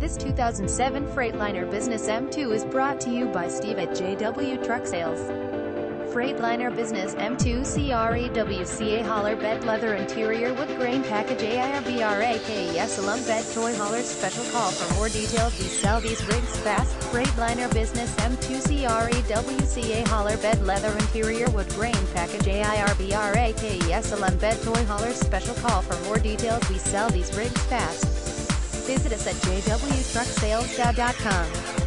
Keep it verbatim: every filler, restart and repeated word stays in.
This two thousand seven Freightliner Business M two is brought to you by Steve at J W Truck Sales. Freightliner Business M two CREWCA Hauler Bed Leather Interior Wood Grain Package AIRBRAKES Alum Bed Toy Hauler Special Call for more details. We sell these rigs fast. Freightliner Business M two CREWCA Hauler Bed Leather Interior Wood Grain Package AIRBRAKES Alum Bed Toy Hauler Special Call for more details. We sell these rigs fast. Visit us at j w truck sales ga dot com.